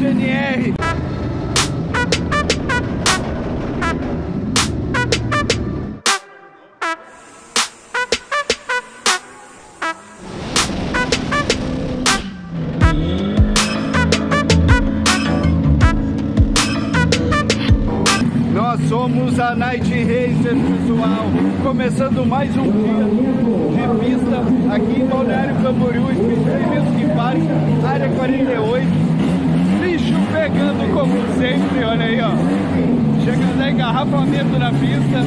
GNR. Nós somos a Night Racer, pessoal, começando mais um dia de pista aqui em Balneário Camboriú, Área 48, lixo pegando como sempre, olha aí, ó, chegando a engarrafamento na pista.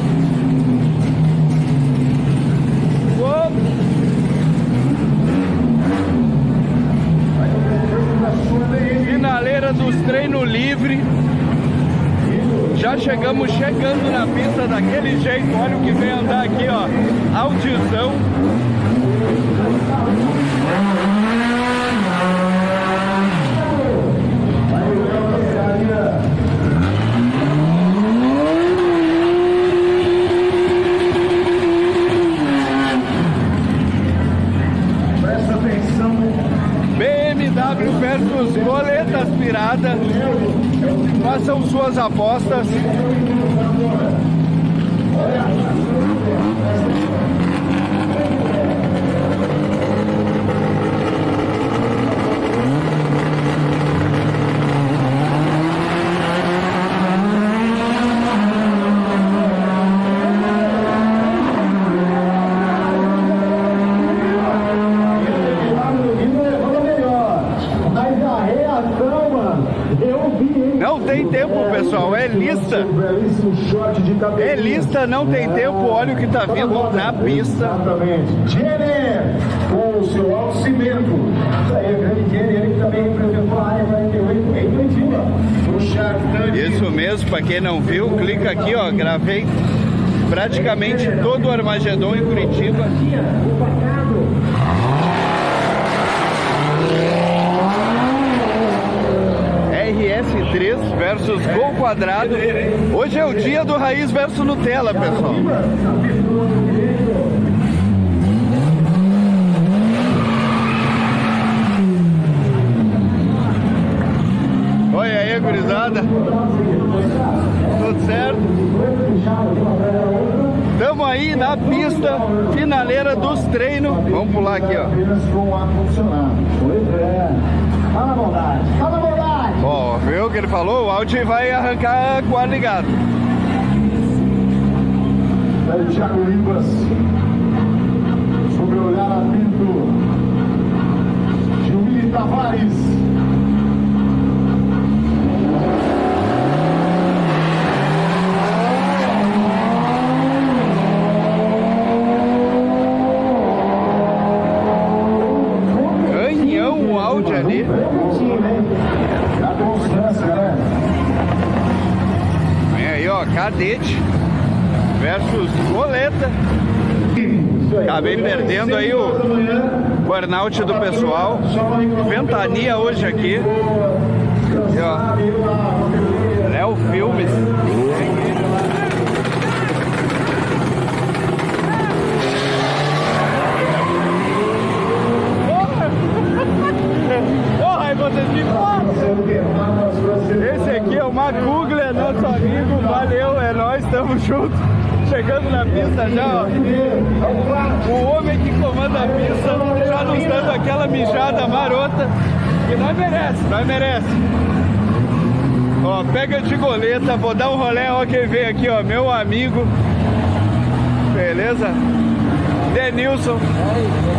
Uou. Finaleira dos treinos livres, já chegamos chegando na pista daquele jeito, olha o que vem andar aqui, ó, audição. Versus boletas pirata, façam suas apostas. É lista, não tem tempo, olha o que tá vindo na pista. Exatamente. Jeremy, com o seu alto cimento. Isso aí, o grande Jeremy, ele também representou a área 48 em Curitiba, no Shark Tank. Isso mesmo, pra quem não viu, clica aqui, ó, gravei praticamente todo o Armagedon em Curitiba. RS3 versus Gol Quadrado. Hoje é o dia do Raiz versus Nutella, pessoal. Olha aí, gurizada. Tudo certo? Estamos aí na pista, finaleira dos treinos. Vamos pular aqui, ó. Fala, maldade. Fala, maldade. Ó, viu o que ele falou? O Audi vai arrancar com o ar ligado. É o Thiago Libas. Sobre o olhar atento. Júlia Tavares. Canhão o Audi ali. Vem aí, ó, cadete versus goleta. Acabei perdendo aí o burnout do pessoal. Ventania hoje aqui. E, ó, Léo Filmes. Esse aqui é o Macugla, é nosso amigo, valeu, é nóis, tamo junto. Chegando na pista já, ó, o homem que comanda a pista, já nos dando aquela mijada marota, que nós merece, nós merece. Ó, pega de goleta, vou dar um rolé, ó, quem veio aqui, ó, meu amigo, beleza? Denilson,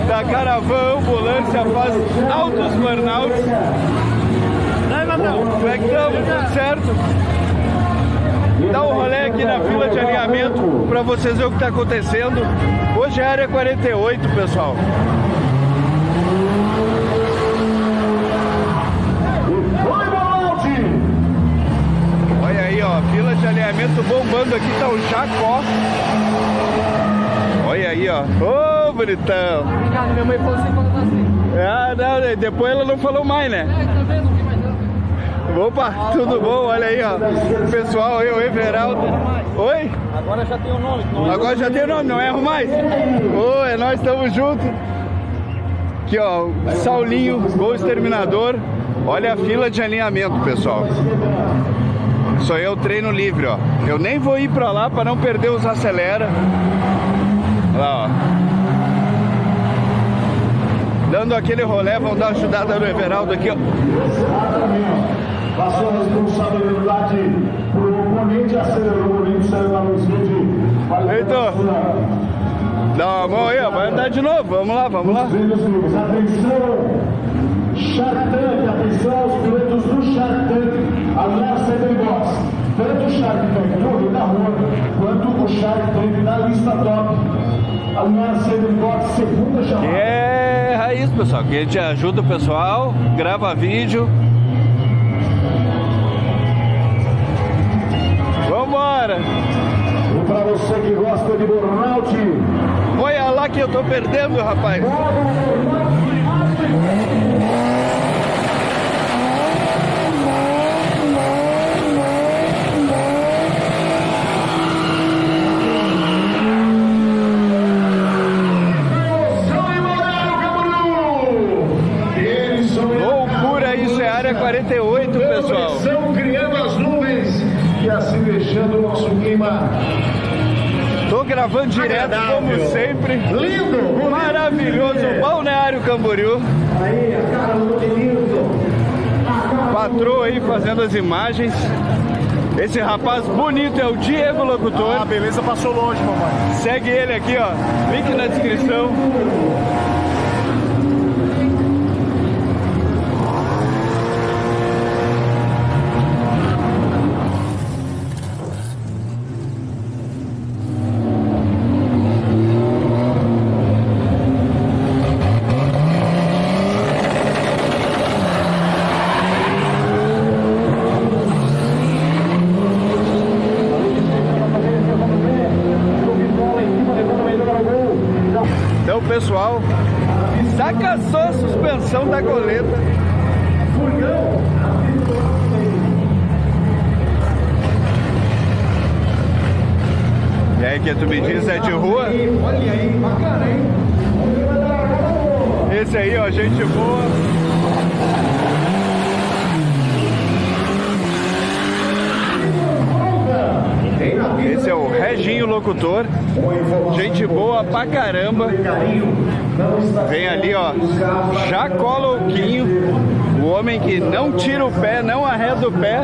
da Caravana Ambulância, faz altos burnouts. Como é que estamos? Tudo certo? Dá um rolê aqui na fila de alinhamento para vocês verem o que está acontecendo. Hoje é a área 48, pessoal. Olha aí, ó, fila de alinhamento bombando aqui, tá o Jacó. Olha aí, ó. Ô, bonitão. Obrigado, minha mãe falou assim quando tá assim. Ah, não, depois ela não falou mais, né? Opa, tudo bom? Olha aí, ó. Pessoal, eu, Everaldo. Oi? Agora já tem o nome. Agora já tem o nome, não erro mais. Oi, é nós, estamos juntos. Aqui, ó, Saulinho, Gol Exterminador. Olha a fila de alinhamento, pessoal. Isso aí é o treino livre, ó. Eu nem vou ir pra lá pra não perder os acelera. Olha lá, ó. Dando aquele rolê, vão dar uma ajudada no Everaldo aqui, ó. Passou a responsabilidade por um oponente, acelerou, o oponente saiu na luzinha de... Eita! Dá uma mão aí, ó. Vai andar de novo. Vamos lá, vamos lá. Atenção, Shark Tank. Atenção aos pilotos do Shark Tank. A Lunar CB Box. Tanto o Shark Tank do Rio da Rua, quanto o Shark Tank da lista top. A Lunar CB Box, segunda chamada. É raiz, pessoal. Que a gente ajuda o pessoal, grava vídeo. Vambora! E pra você que gosta de burnout, olha lá que eu tô perdendo, rapaz. Loucura, isso é Área 48, pessoal. Estão criando as nuvens e assim deixando o nosso clima. Tô gravando direto, agradável, como sempre. Lindo, bonito, maravilhoso, lindo. Balneário Camboriú. Aí, a cara do Denilson. Patroa aí fazendo as imagens. Esse rapaz bonito é o Diego Locutor. Ah, beleza, passou longe, mamãe. Segue ele aqui, ó. Link na descrição. Pessoal, saca só a suspensão da goleta. E aí, que tu me diz, é de rua? Olha aí, bacana, hein? Esse aí, ó, gente boa. Esse é o Reginho Locutor, gente boa pra caramba. Vem ali, ó, já cola o Quinho, o homem que não tira o pé, não arreda o pé.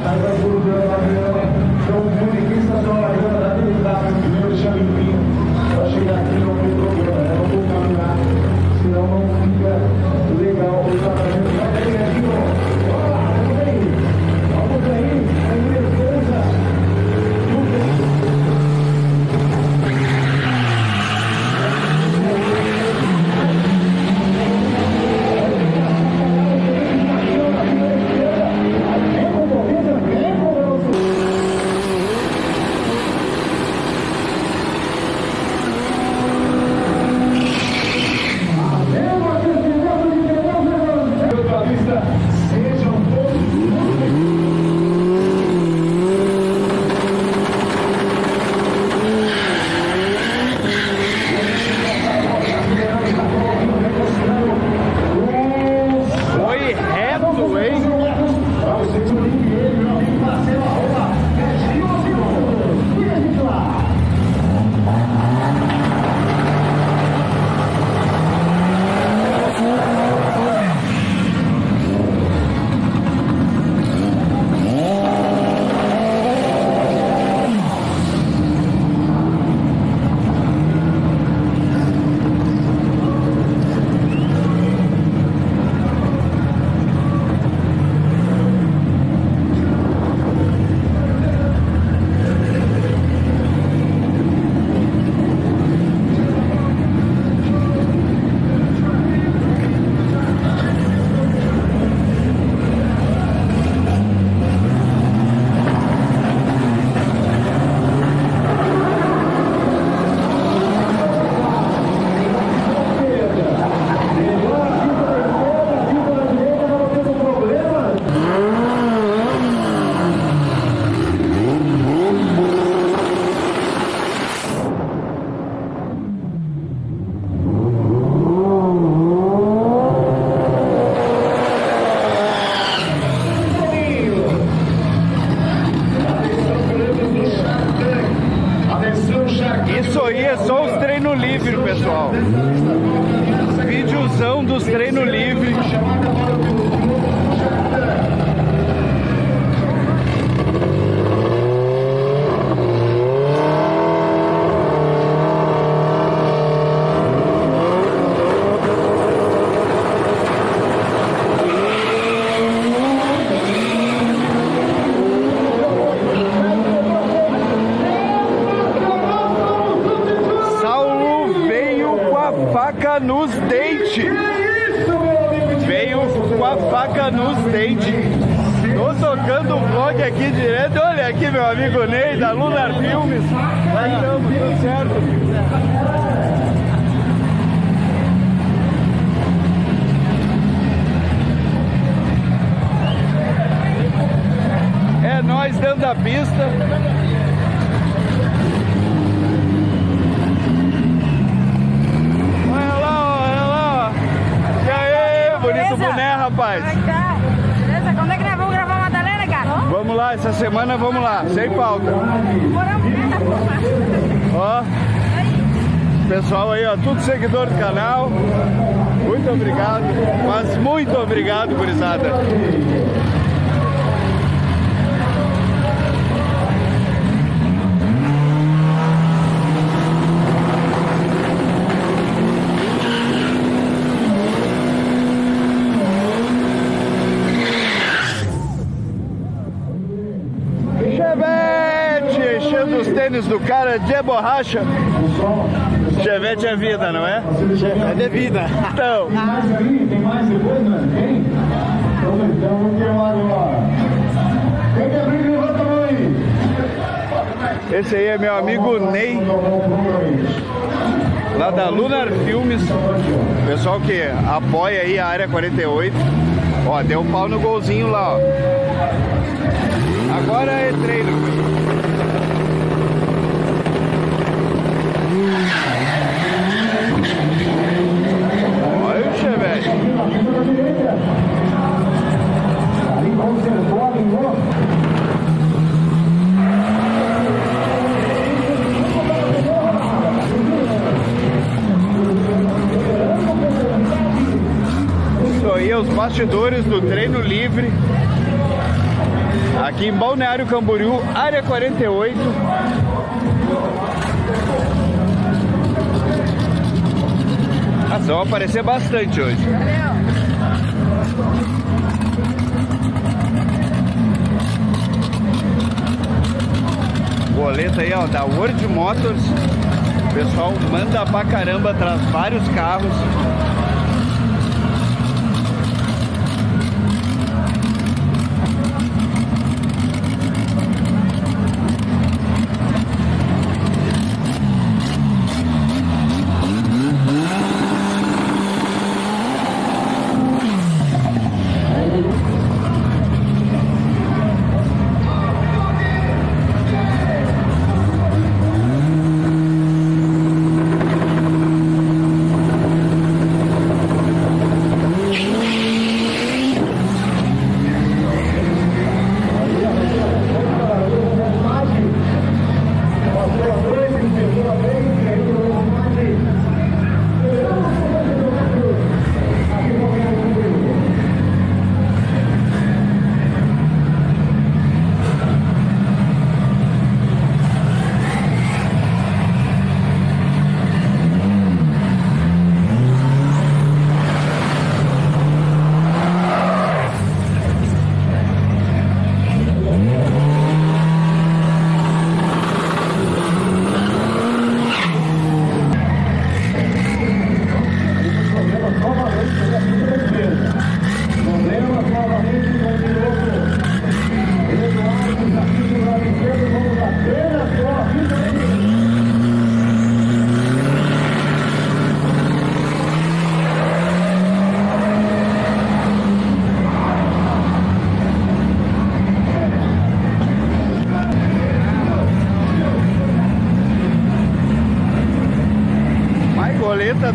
temos treino livre. Nos dentes, veio com a faca nos dentes. Tô tocando o vlog aqui direto. Olha aqui, meu amigo Ney da Lunar Filmes. Lá estamos, tudo certo. É nós dentro da pista. Boné, rapaz. Beleza, quando é que nós vamos gravar uma Madalena, cara? Vamos lá, essa semana vamos lá, sem falta. Ó, pessoal aí, ó, tudo seguidor do canal. Muito obrigado, mas muito obrigado, gurizada. Tênis do cara de borracha. Chevette é vida, não é? Chevette é vida. Então. Tem mais depois, não tem? Então vamos queimar agora. Tem que abrir o botão aí. Esse aí é meu amigo Ney, lá da Lunar Filmes. Pessoal que apoia aí a Área 48. Ó, deu um pau no golzinho lá, ó. Agora é treino. Olha o Chevette. Isso aí é os bastidores do treino livre aqui em Balneário Camboriú, Área 48. Nossa, vão aparecer bastante hoje. Boleta aí, ó, da World Motors. O pessoal manda pra caramba, traz vários carros.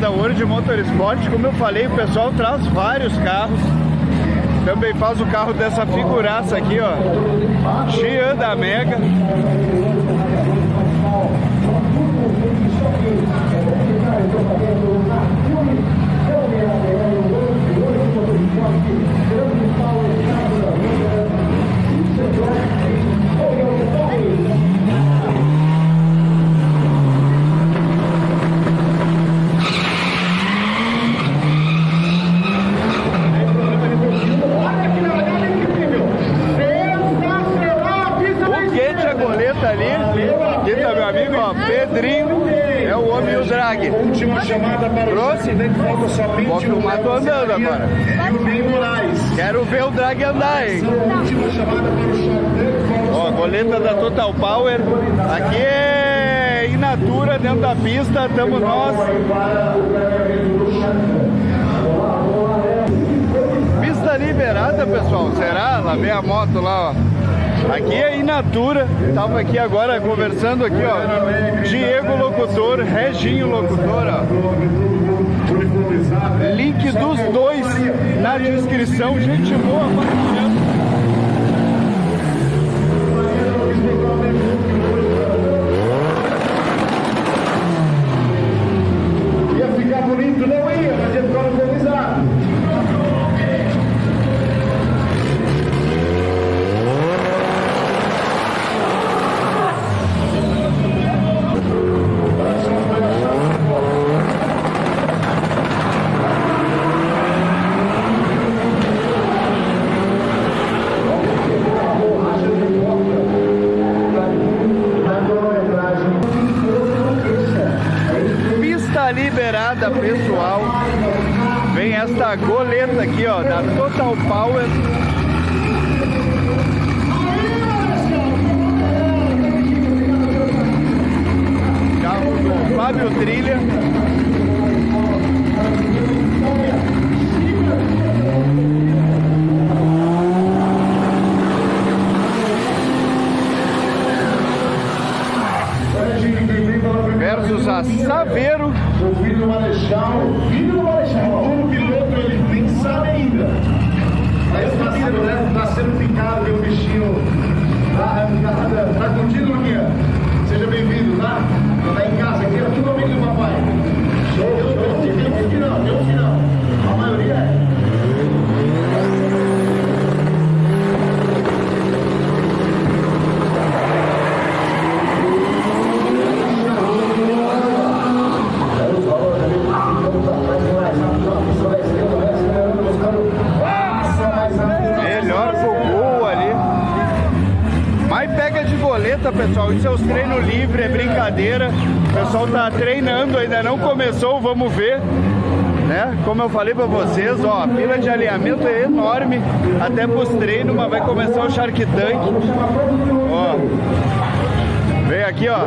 Da World Motorsport, como eu falei, o pessoal traz vários carros. Também faz o carro dessa figuraça aqui, ó, Gian da Mega. acidente, falta somente o Mato andando agora. E o Ney Moraes. Quero ver o drag andar, hein? Ó, a goleta da Total Power. Aqui é Inatura dentro da pista, estamos nós. Pista liberada, pessoal, será? Lá vem a moto lá, ó. Aqui é Inatura, tava aqui agora conversando aqui, ó, Diego Locutor, Reginho Locutor, ó. Link dos dois na descrição, gente boa, partilhando. Ia ficar bonito, não ia, mas ia ficar organizado. Liberada, pessoal. Vem esta goleta aqui, ó, da Total Power. Carro do Fábio Trilha. Versus a Saveiro. O filho do Marechal, como piloto ele nem sabe ainda. Mas está sendo picado e o bichinho está contido, Luquinha. Seja bem-vindo, tá? Está em casa aqui, é tudo amigo do papai. Tem uns que não, a maioria é. Pessoal, isso é os treinos livres, é brincadeira. O pessoal tá treinando, ainda não começou, vamos ver, né? Como eu falei pra vocês, ó, a fila de alinhamento é enorme, até pros treinos, mas vai começar o Shark Tank. Ó, vem aqui, ó,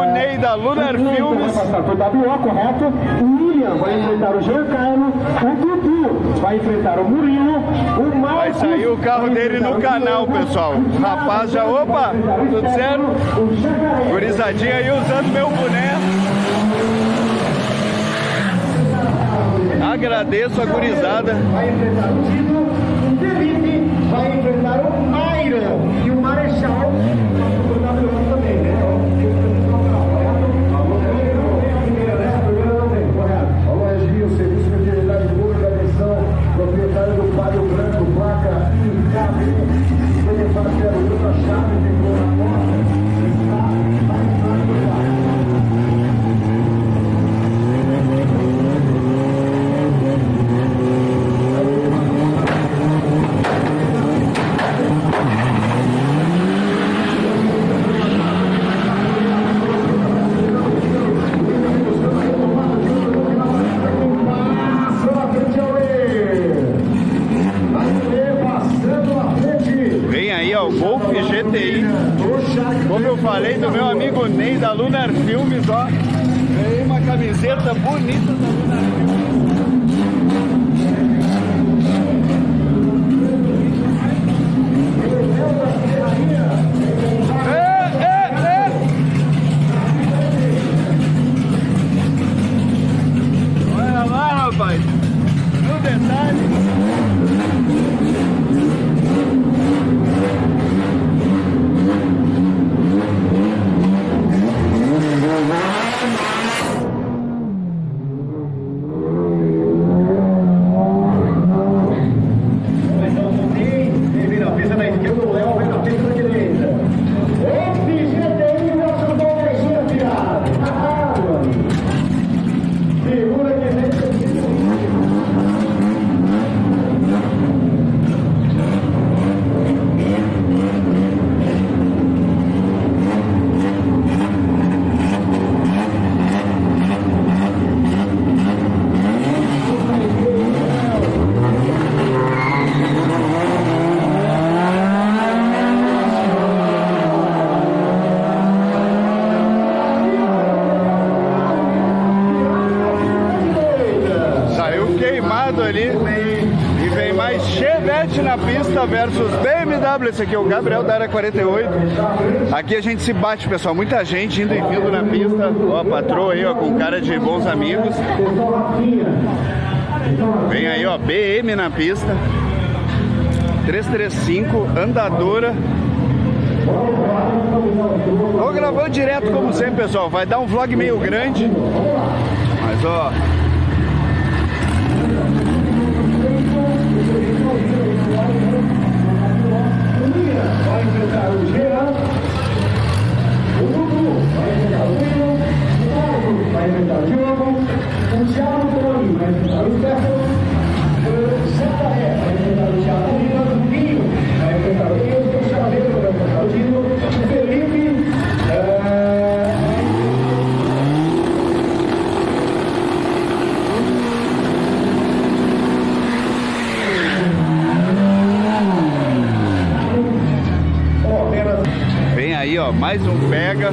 o Ney da Lunar Filmes. Vai passar por WO, correto? O William vai enfrentar o Giancarlo, o Cupu vai enfrentar o Murilo, o Marcos. Vai sair o carro dele no canal, pessoal. O rapaz já, opa, tudo certo? Gurizadinha aí usando meu boné. Agradeço a gurizada. Vai enfrentar o Quinho, o Jeremy vai enfrentar o Maira e o Marechal. Como eu falei do meu amigo Ney da Lunar Filmes, ó, ganhei uma camiseta bonita da Lunar Filmes. Olha lá, rapaz, no detalhe. lado ali. E vem mais Chevette na pista versus BMW. Esse aqui é o Gabriel da Área 48. Aqui a gente se bate, pessoal. Muita gente indo e vindo na pista. Ó, a patroa aí, ó, com cara de bons amigos. Vem aí, ó, BM na pista. 335, andadora. Tô gravando direto como sempre, pessoal. Vai dar um vlog meio grande. Mas ó, vai enfrentar o Jean, o Cupu vai enfrentar o Quinho, o Paulo vai enfrentar o Diogo, o Thiago Libas vai enfrentar o Pedro, o Saveiro vai enfrentar o Thiago Libas, o Quinho vai enfrentar o Deus, o Saveiro vai enfrentar o Diego, o Felipe. Aí, ó, mais um pega.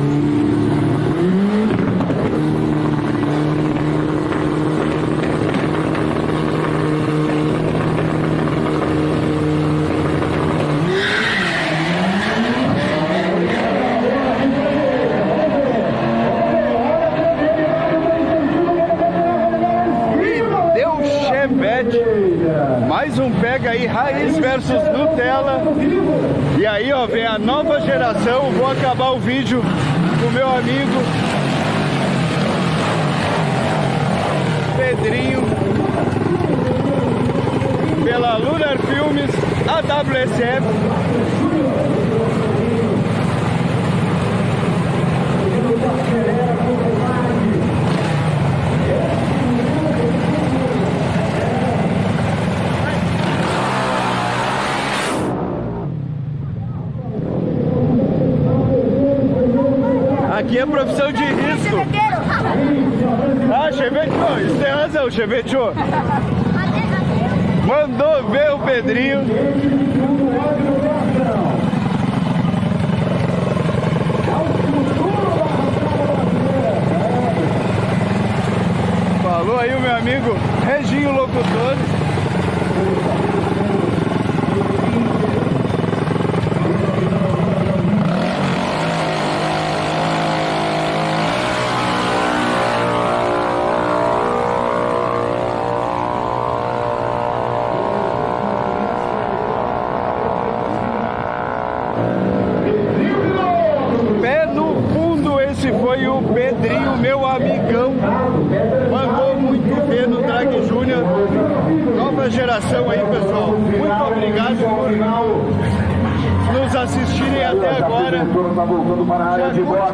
E deu Chevette. Mais um pega aí, Raiz versus Nutella. E aí, ó, vem a nova geração. Vou acabar o vídeo com o meu amigo Pedrinho, pela Lunar Filmes, AWSF. Aqui é profissão de risco. Ah, Chevette, isso tem razão, Chevette. Mandou ver o Pedrinho. Falou aí o meu amigo Reginho Locutor.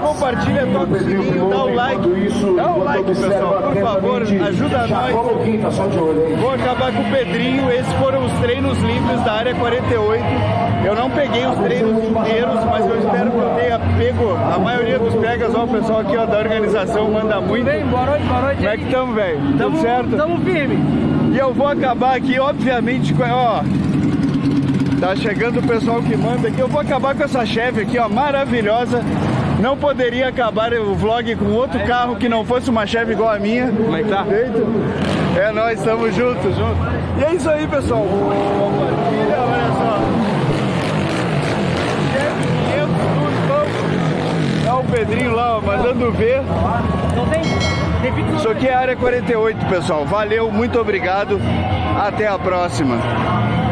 Compartilha, toca o sininho, dá um like, pessoal, por favor, ajuda nós. Vou acabar com o Pedrinho. Esses foram os treinos livres da Área 48. Eu não peguei os treinos inteiros, mas eu espero que eu tenha pego a maioria dos pegas. Ó, o pessoal aqui, ó, da organização manda muito. Bem, boa noite. Como é que estamos, velho? Tudo certo? Tamo firme. E eu vou acabar aqui, obviamente, com, ó, tá chegando o pessoal que manda aqui. Eu vou acabar com essa Chevy aqui, ó, maravilhosa. Não poderia acabar o vlog com outro carro que não fosse uma Chevy igual a minha. Como é que tá? É nóis, tamo junto. E é isso aí, pessoal. Compartilha, olha só. Chevy 500 turbo. Olha o Pedrinho lá, ó, mandando ver. Isso aqui é a Área 48, pessoal. Valeu, muito obrigado. Até a próxima.